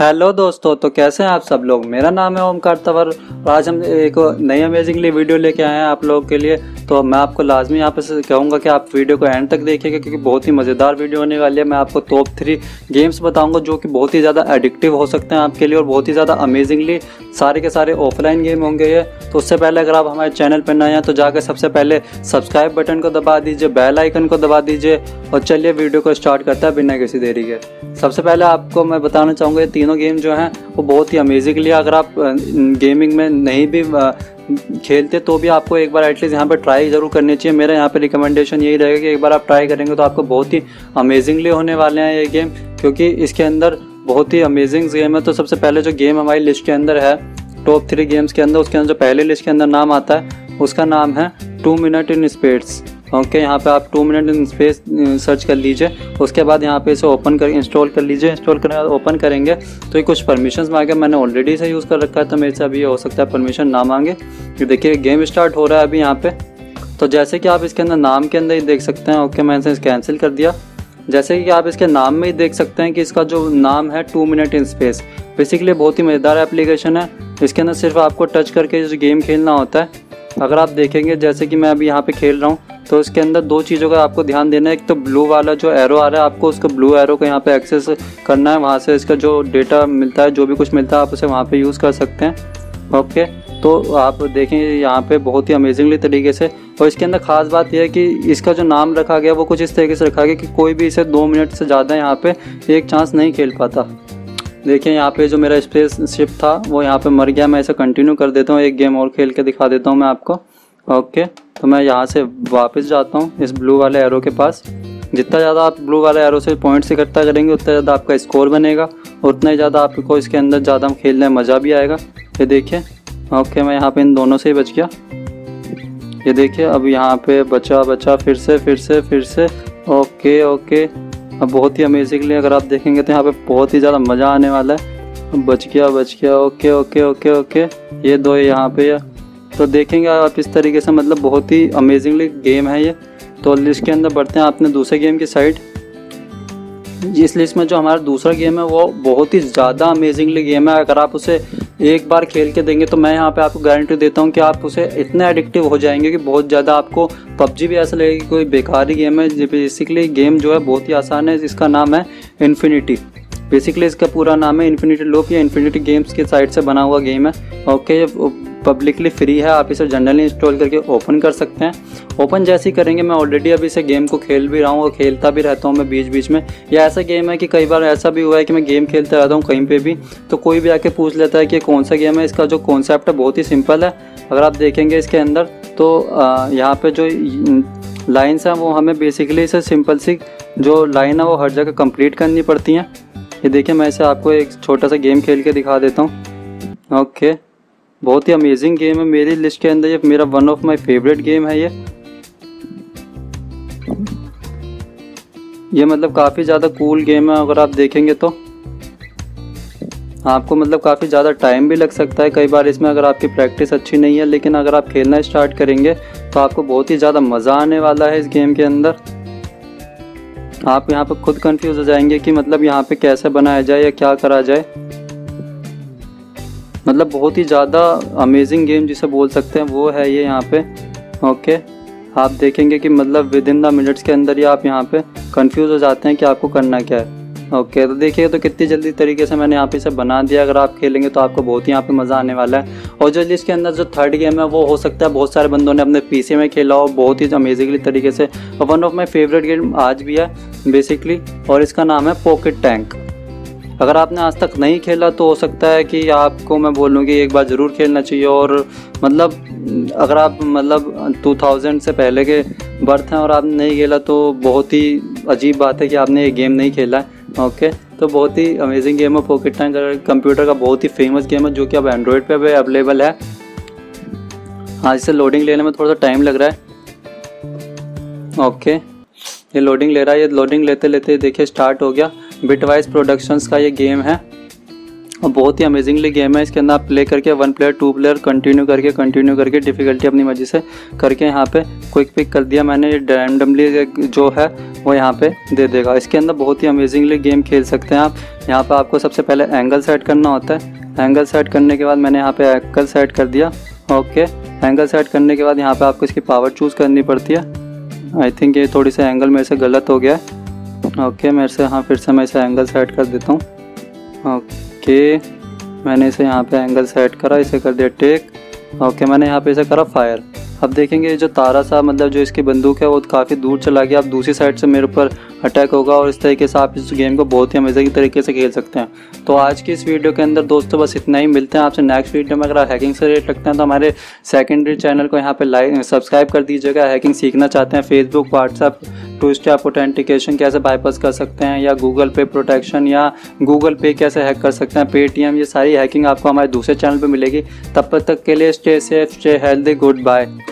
Hello दोस्तों, तो कैसे हैं आप सब लोग। मेरा नाम है ओमकार तवर और आज हम एक नई अमेजिंगली वीडियो लेके आए हैं आप लोगों के लिए। तो मैं आपको लाजमी यहाँ पर कहूँगा कि आप वीडियो को एंड तक देखिएगा क्योंकि बहुत ही मज़ेदार वीडियो होने वाली है। मैं आपको टॉप 3 गेम्स बताऊँगा जो कि बहुत ही ज़्यादा एडिक्टिव हो सकते हैं आपके लिए और बहुत ही ज़्यादा अमेजिंगली सारे के सारे ऑफलाइन गेम होंगे ये। तो उससे पहले अगर आप हमारे चैनल पर नए हैं तो जाकर सबसे पहले सब्सक्राइब बटन को दबा दीजिए, बेल आइकन को दबा दीजिए और चलिए वीडियो को स्टार्ट करते हैं बिना किसी देरी के। सबसे पहले आपको मैं बताना चाहूँगा तीनों गेम जो हैं वो बहुत ही अमेजिंगली, अगर आप गेमिंग में नहीं भी खेलते तो भी आपको एक बार एटलीस्ट यहाँ पर ट्राई ज़रूर करनी चाहिए। मेरा यहाँ पर रिकमेंडेशन यही रहेगा कि एक बार आप ट्राई करेंगे तो आपको बहुत ही अमेजिंगली होने वाले हैं ये गेम, क्योंकि इसके अंदर बहुत ही अमेजिंग गेम है। तो सबसे पहले जो गेम हमारी लिस्ट के अंदर है टॉप 3 गेम्स के अंदर, उसके अंदर जो पहले लिस्ट के अंदर नाम आता है उसका नाम है 2 मिनट इन स्पेस। ओके, यहाँ पे आप 2 मिनट इन स्पेस सर्च कर लीजिए। उसके बाद यहाँ पे इसे ओपन कर इंस्टॉल कर लीजिए। इंस्टॉल करने के बाद ओपन करेंगे तो ये कुछ परमिशंस मांगे, मैंने ऑलरेडी इसे यूज़ कर रखा है तो मेरे से अभी हो सकता है परमिशन ना मांगे। देखिए गेम स्टार्ट हो रहा है अभी यहाँ पे। तो जैसे कि आप इसके अंदर नाम के अंदर ही देख सकते हैं, ओके मैंने इसे कैंसिल कर दिया। जैसे कि आप इसके नाम में ही देख सकते हैं कि इसका जो नाम है 2 मिनट इन स्पेस, बेसिकली बहुत ही मज़ेदार एप्लीकेशन है। इसके अंदर सिर्फ आपको टच करके जो गेम खेलना होता है। अगर आप देखेंगे जैसे कि मैं अभी यहाँ पे खेल रहा हूँ तो इसके अंदर 2 चीज़ों का आपको ध्यान देना है। एक तो ब्लू वाला जो एरो आ रहा है आपको उसको ब्लू एरो को यहाँ पे एक्सेस करना है, वहाँ से इसका जो डेटा मिलता है जो भी कुछ मिलता है आप उसे वहाँ पे यूज़ कर सकते हैं। ओके, तो आप देखें यहाँ पे बहुत ही अमेजिंगली तरीके से। और इसके अंदर ख़ास बात यह है कि इसका जो नाम रखा गया वो कुछ इस तरीके से रखा गया कि कोई भी इसे 2 मिनट से ज़्यादा यहाँ पर एक चांस नहीं खेल पाता। देखिए यहाँ पे जो मेरा स्पेसशिप था वो यहाँ पे मर गया। मैं इसे कंटिन्यू कर देता हूँ, एक गेम और खेल के दिखा देता हूँ मैं आपको। ओके, तो मैं यहाँ से वापस जाता हूँ इस ब्लू वाले एरो के पास। जितना ज़्यादा आप ब्लू वाले एरो से पॉइंट्स इकट्ठा करेंगे उतना ज़्यादा आपका स्कोर बनेगा, उतना ही ज़्यादा आपको इसके अंदर ज़्यादा खेलने में मज़ा भी आएगा। ये देखिए, ओके मैं यहाँ पर इन दोनों से ही बच गया। ये देखिए अब यहाँ पर बचा फिर से ओके। अब बहुत ही अमेजिंगली अगर आप देखेंगे तो यहाँ पे बहुत ही ज़्यादा मज़ा आने वाला है। बच गया ओके। ये 2 यहाँ पे है। तो देखेंगे आप इस तरीके से, मतलब बहुत ही अमेजिंगली गेम है ये। तो लिस्ट के अंदर बढ़ते हैं आपने दूसरे गेम की साइड। इस लिस्ट में जो हमारा दूसरा गेम है वो बहुत ही ज़्यादा अमेजिंगली गेम है। अगर आप उसे एक बार खेल के देंगे तो मैं यहाँ पे आपको गारंटी देता हूँ कि आप उसे इतना एडिक्टिव हो जाएंगे कि बहुत ज़्यादा आपको PUBG भी ऐसा लगेगा कि कोई बेकार ही गेम है। बेसिकली गेम जो है बहुत ही आसान है। इसका नाम है इन्फिनिटी, बेसिकली इसका पूरा नाम है इन्फिनिटी लूप। ये इन्फिनिटी गेम्स की साइड से बना हुआ गेम है। ओके, पब्लिकली फ्री है, आप इसे जनरली इंस्टॉल करके ओपन कर सकते हैं। ओपन जैसे ही करेंगे, मैं ऑलरेडी अभी इसे गेम को खेल भी रहा हूँ और खेलता भी रहता हूँ मैं बीच बीच में। या ऐसा गेम है कि कई बार ऐसा भी हुआ है कि मैं गेम खेलता रहता हूँ कहीं पे भी तो कोई भी आके पूछ लेता है कि कौन सा गेम है। इसका जो कॉन्सेप्ट है बहुत ही सिंपल है। अगर आप देखेंगे इसके अंदर तो यहाँ पर जो लाइन्स हैं वो हमें बेसिकली इसे सिंपल सी जो लाइन है वो हर जगह कंप्लीट करनी पड़ती हैं। ये देखिए मैं इसे आपको एक छोटा सा गेम खेल के दिखा देता हूँ। ओके, बहुत ही अमेजिंग गेम है मेरी लिस्ट के अंदर। ये मेरा one of my favourite game है ये मतलब काफ़ी ज़्यादा कूल गेम है। अगर आप देखेंगे तो आपको मतलब काफ़ी ज़्यादा टाइम भी लग सकता है कई बार इसमें, अगर आपकी प्रैक्टिस अच्छी नहीं है। लेकिन अगर आप खेलना स्टार्ट करेंगे तो आपको बहुत ही ज़्यादा मज़ा आने वाला है इस गेम के अंदर। आप यहाँ पर खुद कंफ्यूज हो जाएंगे कि मतलब यहाँ पर कैसे बनाया जाए या क्या करा जाए। मतलब बहुत ही ज़्यादा अमेजिंग गेम जिसे बोल सकते हैं वो है ये यहाँ पे। ओके, आप देखेंगे कि मतलब विद इन द मिनट्स के अंदर ही आप यहाँ पे कंफ्यूज हो जाते हैं कि आपको करना क्या है। ओके, तो देखिए तो कितनी जल्दी तरीके से मैंने यहाँ पे इसे बना दिया। अगर आप खेलेंगे तो आपको बहुत ही यहाँ पे मज़ा आने वाला है। और जो इसके अंदर जो थर्ड गेम है वो हो सकता है बहुत सारे बंदों ने अपने PC में खेला हो, बहुत ही अमेजिंगली तरीके से। One of my favourite game आज भी है बेसिकली, और इसका नाम है पॉकेट टैंक। अगर आपने आज तक नहीं खेला तो हो सकता है कि आपको मैं बोलूँ कि एक बार ज़रूर खेलना चाहिए। और मतलब अगर आप मतलब 2000 से पहले के बर्थ हैं और आपने नहीं खेला तो बहुत ही अजीब बात है कि आपने ये गेम नहीं खेला है। ओके, तो बहुत ही अमेजिंग गेम है पॉकेट टैंक, कंप्यूटर का बहुत ही फेमस गेम है जो कि अब एंड्रॉयड पे भी अवेलेबल है। हाँ, इसे लोडिंग लेने में थोड़ा सा टाइम लग रहा है। ओके, ये लोडिंग ले रहा है। ये लोडिंग लेते लेते देखिए स्टार्ट हो गया। बिट वाइज प्रोडक्शन्स का ये गेम है। और बहुत ही अमेजिंगली गेम है। इसके अंदर आप प्ले करके one player two player continue करके डिफ़िकल्टी अपनी मर्जी से करके यहाँ पे क्विक पिक कर दिया मैंने, ये रैंडमली जो है वो यहाँ पे दे देगा। इसके अंदर बहुत ही अमेजिंगली गेम खेल सकते हैं आप। यहाँ पे आपको सबसे पहले एंगल सेट करना होता है, एंगल सेट करने के बाद मैंने यहाँ पे एंगल सेट कर दिया। ओके, एंगल सेट करने के बाद यहाँ पे आपको इसकी पावर चूज़ करनी पड़ती है। आई थिंक ये थोड़ी सा एंगल मेरे से गलत हो गया है। ओके, मेरे से हाँ, फिर से मैं इसे एंगल सेट कर देता हूँ। ओके, मैंने इसे यहाँ पे एंगल सेट करा, इसे कर दिया टेक। ओके, मैंने यहाँ पे इसे करा फायर। अब देखेंगे जो तारा सा मतलब जो इसकी बंदूक है वो काफ़ी दूर चला गया, अब दूसरी साइड से मेरे ऊपर अटैक होगा। और इस तरीके से आप इस गेम को बहुत ही अमेजिंग तरीके से खेल सकते हैं। तो आज की इस वीडियो के अंदर दोस्तों बस इतना ही, मिलते हैं आपसे नेक्स्ट वीडियो में। अगर आप हैकिंग से रिलेटेड लगते हैं तो हमारे सेकेंडरी चैनल को यहाँ पे लाइक सब्सक्राइब कर दीजिएगा। हैकिंग सीखना चाहते हैं, Facebook WhatsApp two step authentication कैसे बाईपास कर सकते हैं, या गूगल पे प्रोटेक्शन या गूगल पे कैसे हैक कर सकते हैं, पेटीएम, ये सारी हैकिंग आपको हमारे दूसरे चैनल पर मिलेगी। तब तक के लिए stay safe, stay healthy, good bye.